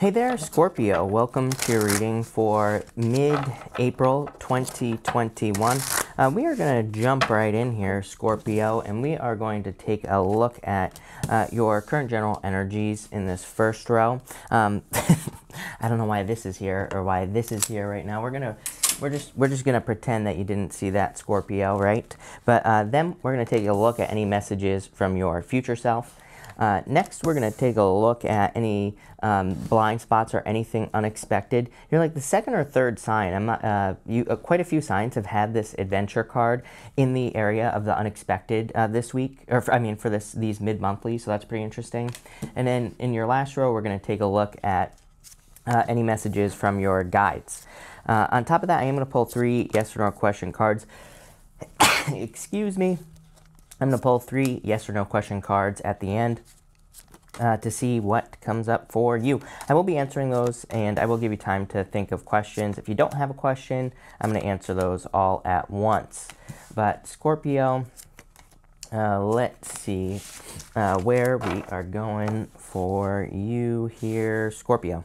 Hey there, Scorpio. Welcome to your reading for mid-April 2021. We are going to jump right in here, Scorpio, and we are going to take a look at your current general energies in this first row. I don't know why this is here or why this is here right now. We're just gonna pretend that you didn't see that, Scorpio, right? But then we're gonna take a look at any messages from your future self. Next, we're going to take a look at any blind spots or anything unexpected. You're like the second or third sign. Quite a few signs have had this adventure card in the area of the unexpected this week, or for these mid-monthly, so that's pretty interesting. And then in your last row, we're going to take a look at any messages from your guides. On top of that, I am going to pull 3 yes or no question cards. Excuse me. I'm going to pull 3 yes or no question cards at the end to see what comes up for you. I will be answering those, and I will give you time to think of questions. If you don't have a question, I'm going to answer those all at once. But Scorpio, let's see where we are going for you here, Scorpio.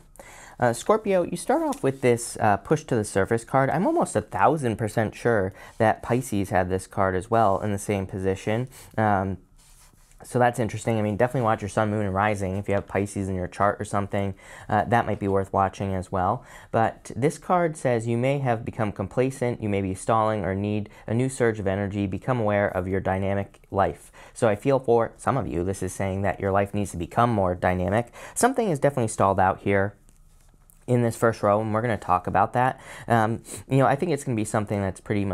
Scorpio, you start off with this push to the surface card. I'm almost 1000% sure that Pisces had this card as well in the same position. So that's interesting. I mean, definitely watch your sun, moon, and rising. If you have Pisces in your chart or something, that might be worth watching as well. But this card says you may have become complacent, you may be stalling or need a new surge of energy, become aware of your dynamic life. So I feel for some of you, this is saying that your life needs to become more dynamic. Something is definitely stalled out here in this first row, and we're going to talk about that. You know, I think it's going to be something that's pretty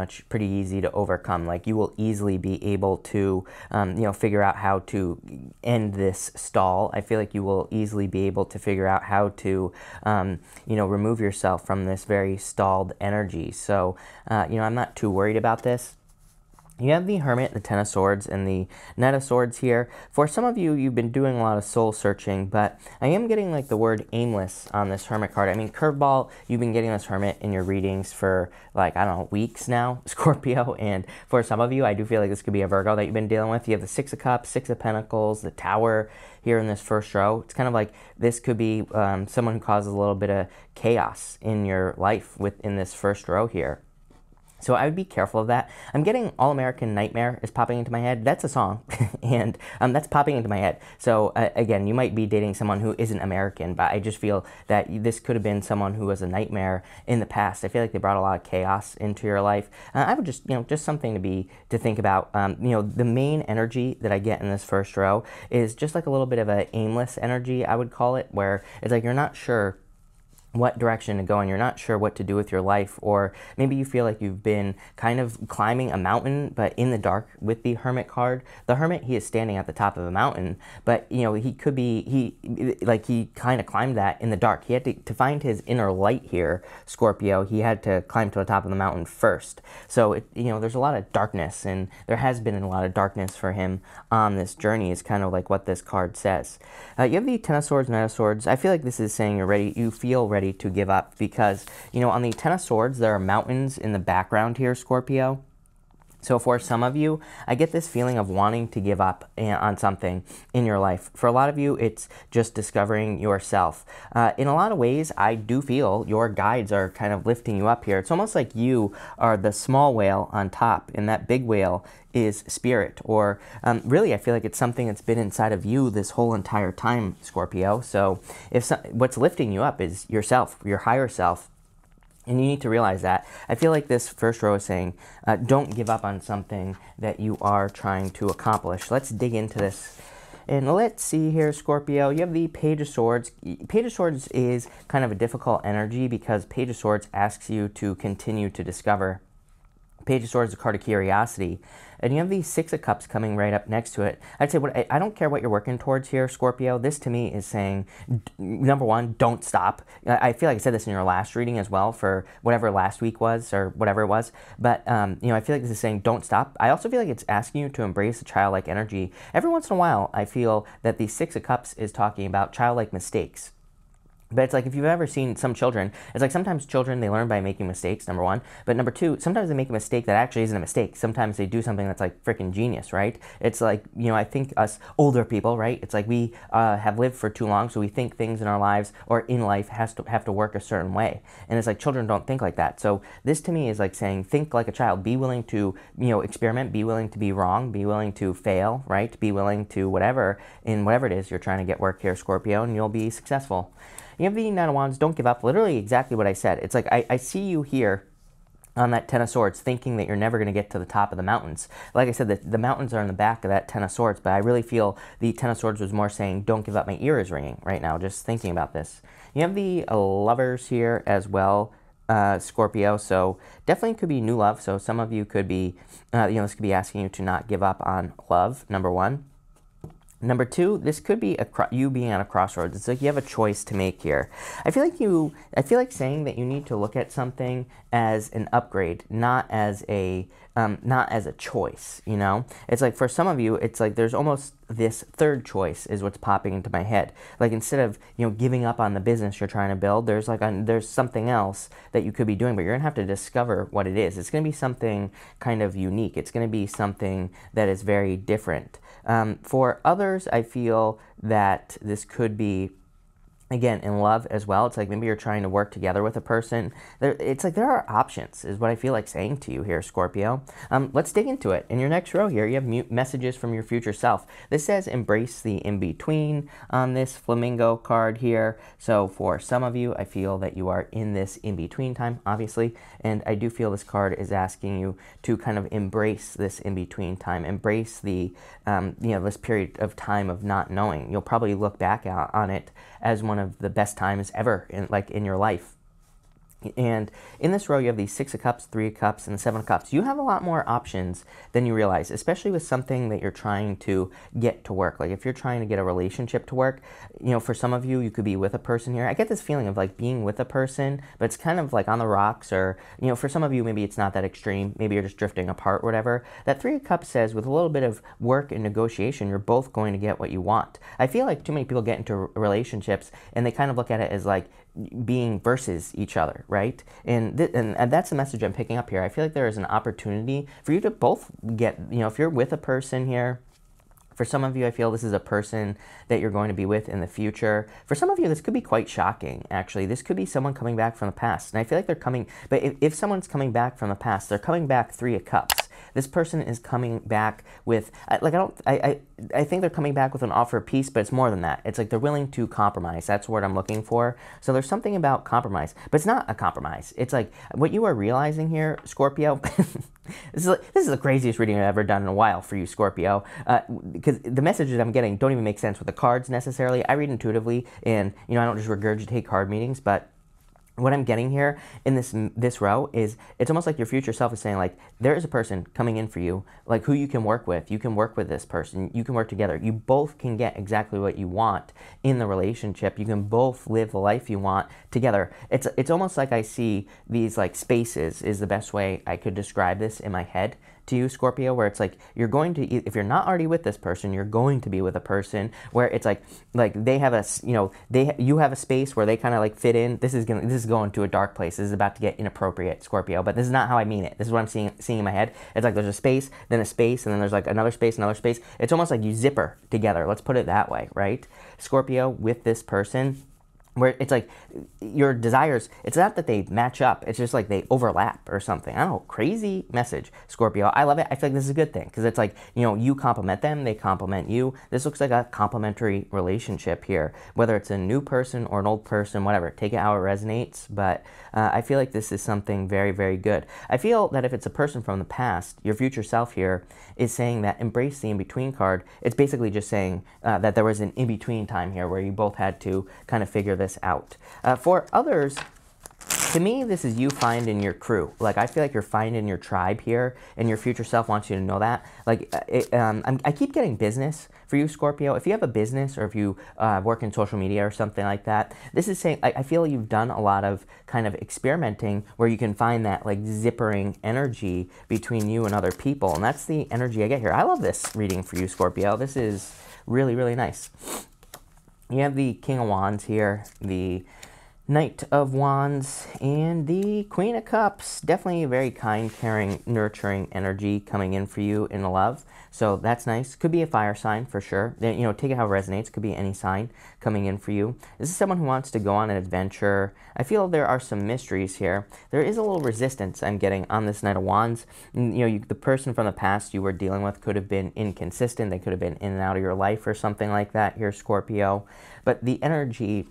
easy to overcome. Like, you will easily be able to, you know, figure out how to end this stall. I feel like you will easily be able to figure out how to, you know, remove yourself from this very stalled energy. So, you know, I'm not too worried about this. You have the Hermit, the Ten of Swords, and the Knight of Swords here. For some of you, you've been doing a lot of soul searching, but I am getting like the word aimless on this Hermit card. I mean, curveball, you've been getting this Hermit in your readings for like, I don't know, weeks now, Scorpio. And for some of you, I do feel like this could be a Virgo that you've been dealing with. You have the Six of Cups, Six of Pentacles, the Tower here in this first row. It's kind of like this could be someone who causes a little bit of chaos in your life within this first row here. So I would be careful of that. I'm getting All-American Nightmare is popping into my head. That's a song, and that's popping into my head. So again, you might be dating someone who isn't American, but I just feel that this could have been someone who was a nightmare in the past. I feel like they brought a lot of chaos into your life. I would just, you know, just something to think about. You know, the main energy that I get in this first row is just like a little bit of an aimless energy, I would call it, where it's like you're not sure what direction to go, and you're not sure what to do with your life, or maybe you feel like you've been kind of climbing a mountain, but in the dark with the Hermit card. The Hermit, he is standing at the top of a mountain, but, you know, he could be, he kind of climbed that in the dark. He had to find his inner light here, Scorpio. He had to climb to the top of the mountain first. So, you know, there's a lot of darkness, and there has been a lot of darkness for him on this journey, is kind of like what this card says. You have the Ten of Swords, Knight of Swords. I feel like this is saying you're ready, you feel ready to give up, because, you know, on the Ten of Swords, there are mountains in the background here, Scorpio. So for some of you, I get this feeling of wanting to give up on something in your life. For a lot of you, it's just discovering yourself. In a lot of ways, I do feel your guides are kind of lifting you up here. It's almost like you are the small whale on top, and that big whale is spirit, or really I feel like it's something that's been inside of you this whole entire time, Scorpio. So if what's lifting you up is yourself, your higher self, and you need to realize that. I feel like this first row is saying, don't give up on something that you are trying to accomplish. Let's dig into this. And let's see here, Scorpio, you have the Page of Swords. Page of Swords is kind of a difficult energy, because Page of Swords asks you to continue to discover. Page of Swords is a card of curiosity. And you have the Six of Cups coming right up next to it. I'd say, I don't care what you're working towards here, Scorpio. This to me is saying, number one, don't stop. I feel like I said this in your last reading as well, for whatever last week was or whatever it was. But, you know, I feel like this is saying, don't stop. I also feel like it's asking you to embrace a childlike energy. Every once in a while, I feel that the Six of Cups is talking about childlike mistakes. But it's like, if you've ever seen some children, it's like sometimes children, they learn by making mistakes, number one. But number two, sometimes they make a mistake that actually isn't a mistake. Sometimes they do something that's like freaking genius, right? It's like, you know, I think us older people, right? It's like we have lived for too long, so we think things in our lives or in life have to work a certain way. And it's like children don't think like that. So this to me is like saying, think like a child. Be willing to, you know, experiment. Be willing to be wrong. Be willing to fail, right? Be willing to whatever, in whatever it is you're trying to get work here, Scorpio, and you'll be successful. You have the Nine of Wands, don't give up. Literally exactly what I said. It's like I see you here on that Ten of Swords thinking that you're never going to get to the top of the mountains. Like I said, the mountains are in the back of that Ten of Swords, but I really feel the Ten of Swords was more saying, don't give up. My ear is ringing right now just thinking about this. You have the Lovers here as well, Scorpio, so definitely could be new love. So some of you could be, you know, this could be asking you to not give up on love, number one. Number two, this could be you being on a crossroads. It's like you have a choice to make here. I feel like saying that you need to look at something as an upgrade, not as a choice, you know? It's like for some of you, it's like there's almost this third choice is what's popping into my head. Like instead of, you know, giving up on the business you're trying to build, there's like there's something else that you could be doing, but you're gonna have to discover what it is. It's gonna be something kind of unique. It's gonna be something that is very different. For others, I feel that this could be, again, in love as well. It's like maybe you're trying to work together with a person. It's like there are options is what I feel like saying to you here, Scorpio. Let's dig into it. In your next row here, you have messages from your future self. This says embrace the in-between on this flamingo card here. So for some of you, I feel that you are in this in-between time, obviously. And I do feel this card is asking you to kind of embrace this in-between time, embrace the, you know, this period of time of not knowing. You'll probably look back on it as one of the best times ever in your life. And in this row, you have the Six of Cups, Three of Cups, and the Seven of Cups. You have a lot more options than you realize, especially with something that you're trying to get to work. Like if you're trying to get a relationship to work, you know, for some of you, you could be with a person here. I get this feeling of like being with a person, but it's kind of like on the rocks, or, you know, for some of you, maybe it's not that extreme. Maybe you're just drifting apart, whatever. That Three of Cups says with a little bit of work and negotiation, you're both going to get what you want. I feel like too many people get into relationships and they kind of look at it as like being versus each other, right? And that's the message I'm picking up here. I feel like there is an opportunity for you to both get, you know, if you're with a person here, for some of you, I feel this is a person that you're going to be with in the future. For some of you, this could be quite shocking, actually. This could be someone coming back from the past. And I feel like they're coming, but if someone's coming back from the past, they're coming back Three of Cups. This person is coming back with, I think they're coming back with an offer of peace, but it's more than that. It's like they're willing to compromise. That's what I'm looking for. So there's something about compromise, but it's not a compromise. It's like what you are realizing here, Scorpio. This is the craziest reading I've ever done in a while for you, Scorpio, because the messages I'm getting don't even make sense with the cards necessarily. I read intuitively, and you know I don't just regurgitate card meanings, but what I'm getting here in this row is it's almost like your future self is saying like there is a person coming in for you, like who you can work with. You can work with this person. You can work together. You both can get exactly what you want in the relationship. You can both live the life you want together. It's almost like I see these like spaces is the best way I could describe this in my head to you, Scorpio, where it's like you're going to, if you're not already with this person, you're going to be with a person where it's like they have a, you know, you have a space where they kind of like fit in. This is going to a dark place. This is about to get inappropriate, Scorpio, but this is not how I mean it. This is what I'm seeing in my head. It's like there's a space, then a space, and then there's like another space, another space. It's almost like you zipper together. Let's put it that way, right? Scorpio with this person, where it's like your desires, it's not that they match up, it's just like they overlap or something. I don't know, crazy message, Scorpio. I love it. I feel like this is a good thing because it's like, you know, you compliment them, they compliment you. This looks like a complimentary relationship here, whether it's a new person or an old person, whatever. Take it how it resonates, but I feel like this is something very, very good. I feel that if it's a person from the past, your future self here is saying that embrace the in-between card. It's basically just saying that there was an in-between time here where you both had to kind of figure this out. For others, to me, this is you finding your crew. Like, I feel like you're finding your tribe here, and your future self wants you to know that. Like, I keep getting business for you, Scorpio. If you have a business or if you work in social media or something like that, this is saying, I feel you've done a lot of kind of experimenting where you can find that, like, zippering energy between you and other people, and that's the energy I get here. I love this reading for you, Scorpio. This is really, really nice. You have the King of Wands here, the Knight of Wands, and the Queen of Cups. Definitely a very kind, caring, nurturing energy coming in for you in love. So that's nice. Could be a fire sign for sure. You know, take it how it resonates. Could be any sign coming in for you. This is someone who wants to go on an adventure. I feel there are some mysteries here. There is a little resistance I'm getting on this Knight of Wands. You know, the person from the past you were dealing with could have been inconsistent. They could have been in and out of your life or something like that here, Scorpio. But the energy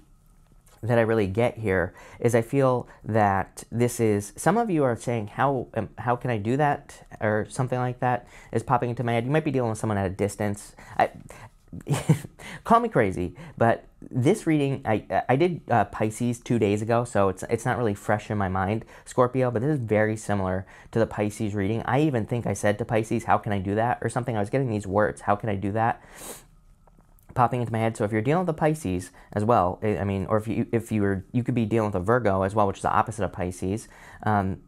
that I really get here is I feel that this is, some of you are saying, how can I do that? Or something like that is popping into my head. You might be dealing with someone at a distance. Call me crazy, but this reading, I did Pisces 2 days ago, so it's not really fresh in my mind, Scorpio, but this is very similar to the Pisces reading. I even think I said to Pisces, how can I do that? Or something. I was getting these words, how can I do that? Popping into my head. So if you're dealing with the Pisces as well, I mean, or you could be dealing with a Virgo as well, which is the opposite of Pisces, and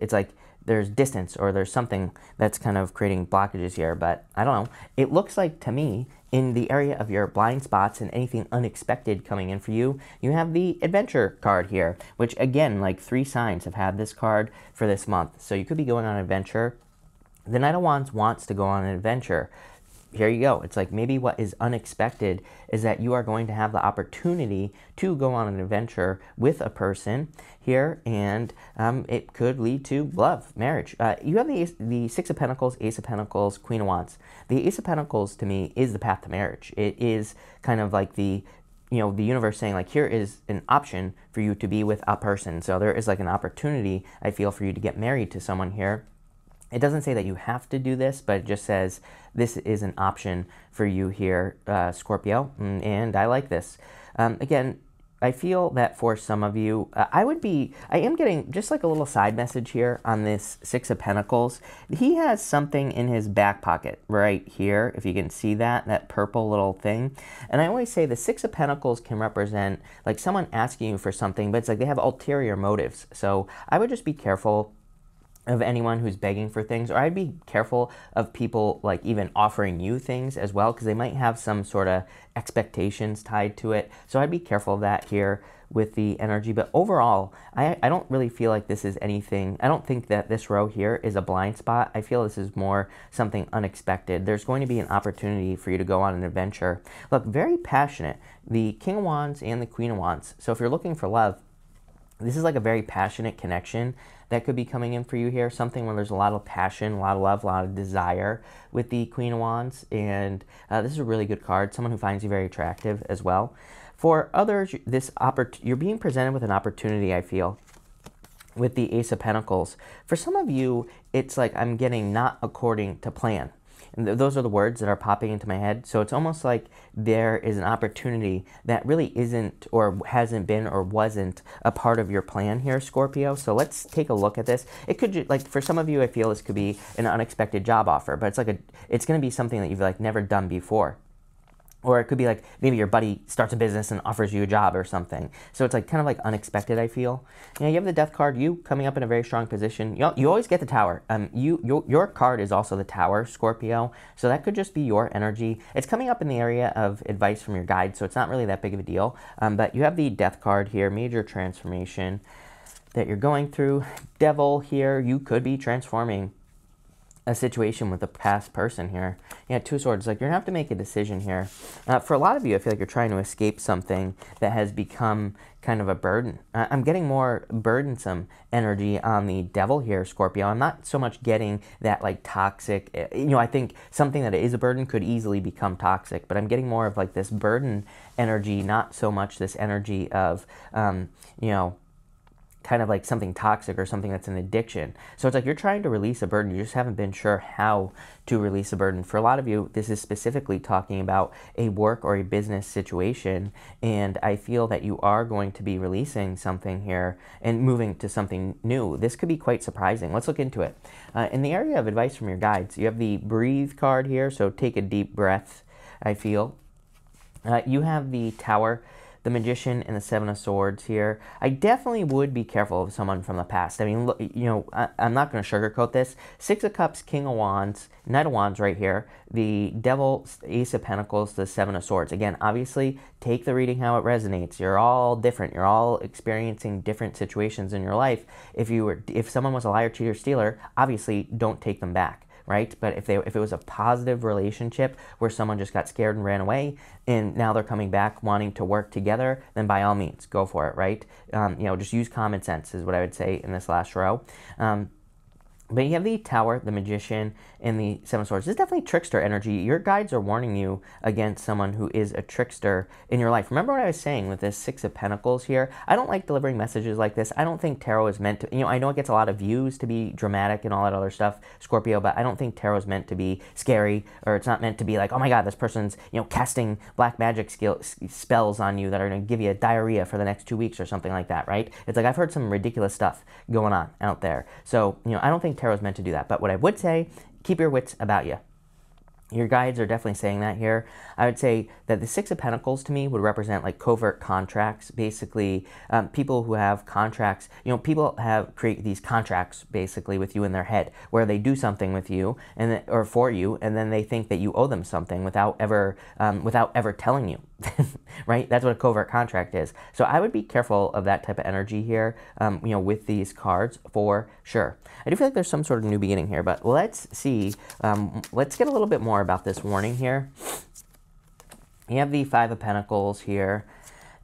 it's like there's distance or there's something that's kind of creating blockages here. But I don't know. It looks like to me in the area of your blind spots and anything unexpected coming in for you, you have the adventure card here, which again, like three signs have had this card for this month. So you could be going on an adventure. The Knight of Wands wants to go on an adventure. Here you go. It's like maybe what is unexpected is that you are going to have the opportunity to go on an adventure with a person here, and it could lead to love, marriage. You have the Six of Pentacles, Ace of Pentacles, Queen of Wands. The Ace of Pentacles to me is the path to marriage. It is kind of like the, you know, the universe saying like, here is an option for you to be with a person. So there is like an opportunity, I feel, for you to get married to someone here. It doesn't say that you have to do this, but it just says this is an option for you here, Scorpio, and I like this. Again, I feel that for some of you, I am getting just like a little side message here on this Six of Pentacles. He has something in his back pocket right here, if you can see that purple little thing. And I always say the Six of Pentacles can represent like someone asking you for something, but it's like they have ulterior motives. So I would just be careful of anyone who's begging for things, or I'd be careful of people like even offering you things as well, because they might have some sort of expectations tied to it. So I'd be careful of that here with the energy. But overall, I don't really feel like this is anything. I don't think that this row here is a blind spot. I feel this is more something unexpected. There's going to be an opportunity for you to go on an adventure. Look, very passionate. The King of Wands and the Queen of Wands. So if you're looking for love, this is like a very passionate connection that could be coming in for you here. Something where there's a lot of passion, a lot of love, a lot of desire with the Queen of Wands. And this is a really good card. Someone who finds you very attractive as well. For others, you're being presented with an opportunity, I feel, with the Ace of Pentacles. For some of you, it's like I'm getting not according to plan. And those are the words that are popping into my head. So it's almost like there is an opportunity that really isn't or hasn't been or wasn't a part of your plan here, Scorpio. So let's take a look at this. It could, like, for some of you, I feel this could be an unexpected job offer, but it's like it's going to be something that you've like never done before. Or it could be like maybe your buddy starts a business and offers you a job or something. So it's like kind of like unexpected, I feel. You know, you have the Death card, you coming up in a very strong position. You always get the Tower. Your card is also the Tower, Scorpio. So that could just be your energy. It's coming up in the area of advice from your guide, so it's not really that big of a deal. But you have the Death card here, major transformation that you're going through. Devil here, you could be transforming a situation with a past person here. Yeah, Two Swords, like you're gonna have to make a decision here. For a lot of you, I feel like you're trying to escape something that has become kind of a burden. I'm getting more burdensome energy on the Devil here, Scorpio. I'm not so much getting that like toxic, you know, I think something that is a burden could easily become toxic, but I'm getting more of like this burden energy, not so much this energy of, you know, kind of like something toxic or something that's an addiction. So it's like you're trying to release a burden. You just haven't been sure how to release a burden. For a lot of you, this is specifically talking about a work or a business situation. And I feel that you are going to be releasing something here and moving to something new. This could be quite surprising. Let's look into it. In the area of advice from your guides, you have the Breathe card here. So take a deep breath, I feel. You have the Tower. the Magician and the Seven of Swords here. I definitely would be careful of someone from the past. I mean, look, you know, I'm not going to sugarcoat this. Six of Cups, King of Wands, Knight of Wands right here, the Devil, Ace of Pentacles, the Seven of Swords. Again, obviously, take the reading how it resonates. You're all different. You're all experiencing different situations in your life. If someone was a liar, cheater, stealer, obviously don't take them back, right? But if it was a positive relationship where someone just got scared and ran away and now they're coming back wanting to work together, then by all means, go for it, right? You know, just use common sense is what I would say in this last row. But you have the Tower, the Magician, and the Seven of Swords. This is definitely trickster energy. Your guides are warning you against someone who is a trickster in your life. Remember what I was saying with this Six of Pentacles here? I don't like delivering messages like this. I don't think tarot is meant to, you know, I know it gets a lot of views to be dramatic and all that other stuff, Scorpio, but I don't think tarot is meant to be scary, or it's not meant to be like, oh my God, this person's, you know, casting black magic spells on you that are going to give you a diarrhea for the next 2 weeks or something like that, right? It's like, I've heard some ridiculous stuff going on out there. So, you know, I don't think tarot is meant to do that. But what I would say, keep your wits about you. Your guides are definitely saying that here. I would say that the Six of Pentacles to me would represent like covert contracts, basically people who have contracts, you know, people have create these contracts basically with you in their head where they do something with you and or for you, and then they think that you owe them something without ever telling you, right? That's what a covert contract is. So I would be careful of that type of energy here, you know, with these cards for sure. I do feel like there's some sort of new beginning here, but let's see, let's get a little bit more about this warning here. You have the Five of Pentacles here,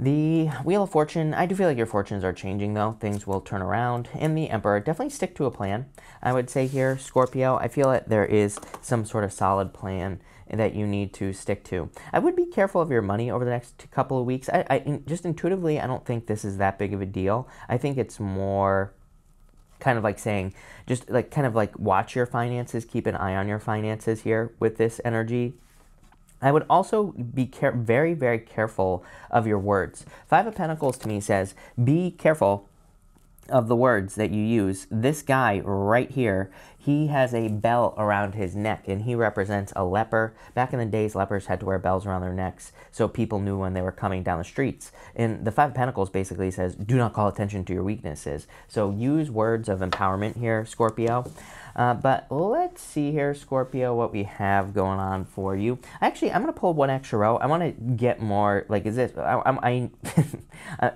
the Wheel of Fortune. I do feel like your fortunes are changing though. Things will turn around. And the Emperor. Definitely stick to a plan, I would say here, Scorpio. I feel that there is some sort of solid plan that you need to stick to. I would be careful of your money over the next couple of weeks. I just intuitively, I don't think this is that big of a deal. I think it's more kind of like saying, just like kind of like watch your finances, keep an eye on your finances here with this energy. I would also be very, very careful of your words. Five of Pentacles to me says, be careful of the words that you use. This guy right here, he has a bell around his neck, and he represents a leper. Back in the days, lepers had to wear bells around their necks so people knew when they were coming down the streets. And the Five of Pentacles basically says, do not call attention to your weaknesses. So use words of empowerment here, Scorpio. But let's see here, Scorpio, what we have going on for you. Actually, I'm going to pull one extra row. I want to get more, like, is this,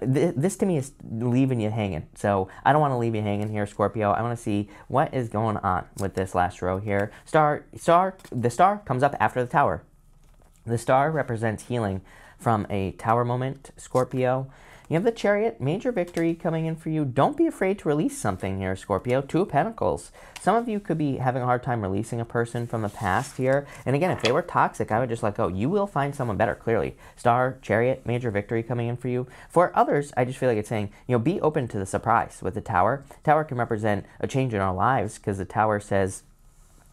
this to me is leaving you hanging. So I don't want to leave you hanging here, Scorpio. I want to see what is going on with this last row here. The star comes up after the Tower. The star represents healing from a Tower moment, Scorpio. You have the Chariot, major victory coming in for you. Don't be afraid to release something here, Scorpio. Two of Pentacles. Some of you could be having a hard time releasing a person from the past here. And again, if they were toxic, I would just let go. You will find someone better, clearly. Star, Chariot, major victory coming in for you. For others, I just feel like it's saying, you know, be open to the surprise with the Tower. Tower can represent a change in our lives because the Tower says,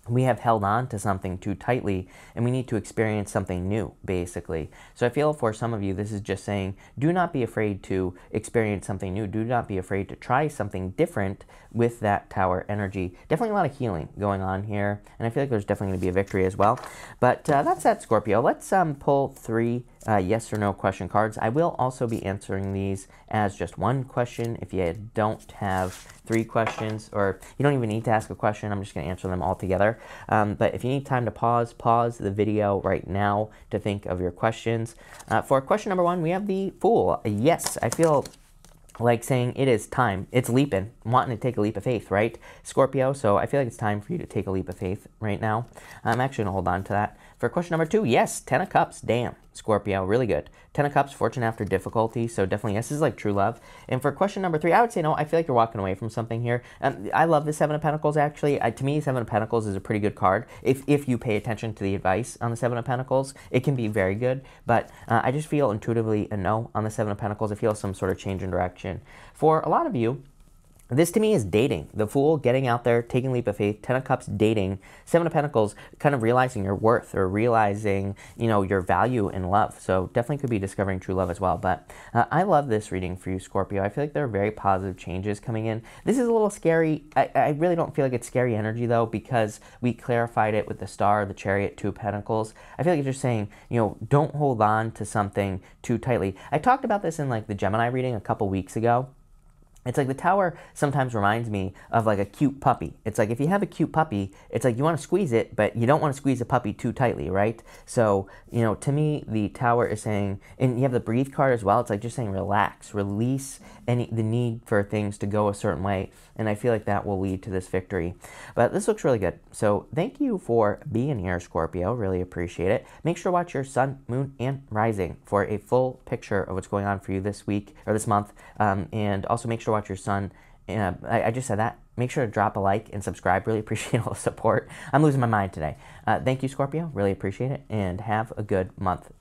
we have held on to something too tightly and we need to experience something new, basically. So I feel for some of you, this is just saying, do not be afraid to experience something new. Do not be afraid to try something different with that Tower energy. Definitely a lot of healing going on here. And I feel like there's definitely going to be a victory as well. But that's that, Scorpio. Let's pull three yes or no question cards. I will also be answering these as just one question. If you don't have three questions, or you don't even need to ask a question, I'm just going to answer them all together. But if you need time to pause the video right now to think of your questions. For question number one, we have the Fool. Yes, I feel like saying it is time. It's leaping, wanting to take a leap of faith, right, Scorpio? So I feel like it's time for you to take a leap of faith right now. I'm actually going to hold on to that. For question number two, yes, Ten of Cups. Damn, Scorpio, really good. Ten of Cups, fortune after difficulty. So definitely, yes, this is like true love. And for question number three, I would say no. I feel like you're walking away from something here. I love the Seven of Pentacles, actually. To me, Seven of Pentacles is a pretty good card. If you pay attention to the advice on the Seven of Pentacles, it can be very good. But I just feel intuitively a no on the Seven of Pentacles. I feel some sort of change in direction. For a lot of you, This to me is dating. The Fool getting out there, taking leap of faith, 10 of Cups dating, 7 of Pentacles kind of realizing your worth or realizing, you know, your value in love. So definitely could be discovering true love as well. But I love this reading for you, Scorpio. I feel like there are very positive changes coming in. This is a little scary. I really don't feel like it's scary energy though, because we clarified it with the Star, the Chariot, 2 of Pentacles. I feel like it's just saying, you know, don't hold on to something too tightly. I talked about this in like the Gemini reading a couple weeks ago. It's like the Tower sometimes reminds me of like a cute puppy. It's like if you have a cute puppy, it's like you want to squeeze it, but you don't want to squeeze a puppy too tightly, right? So, you know, to me, the Tower is saying, and you have the Breathe card as well. It's like just saying relax, release the need for things to go a certain way. And I feel like that will lead to this victory. But this looks really good. So thank you for being here, Scorpio. Really appreciate it. Make sure to watch your Sun, Moon, and Rising for a full picture of what's going on for you this week or this month. And also make sure to watch your Sun. I just said that. Make sure to drop a like and subscribe. Really appreciate all the support. I'm losing my mind today. Thank you, Scorpio. Really appreciate it. And have a good month.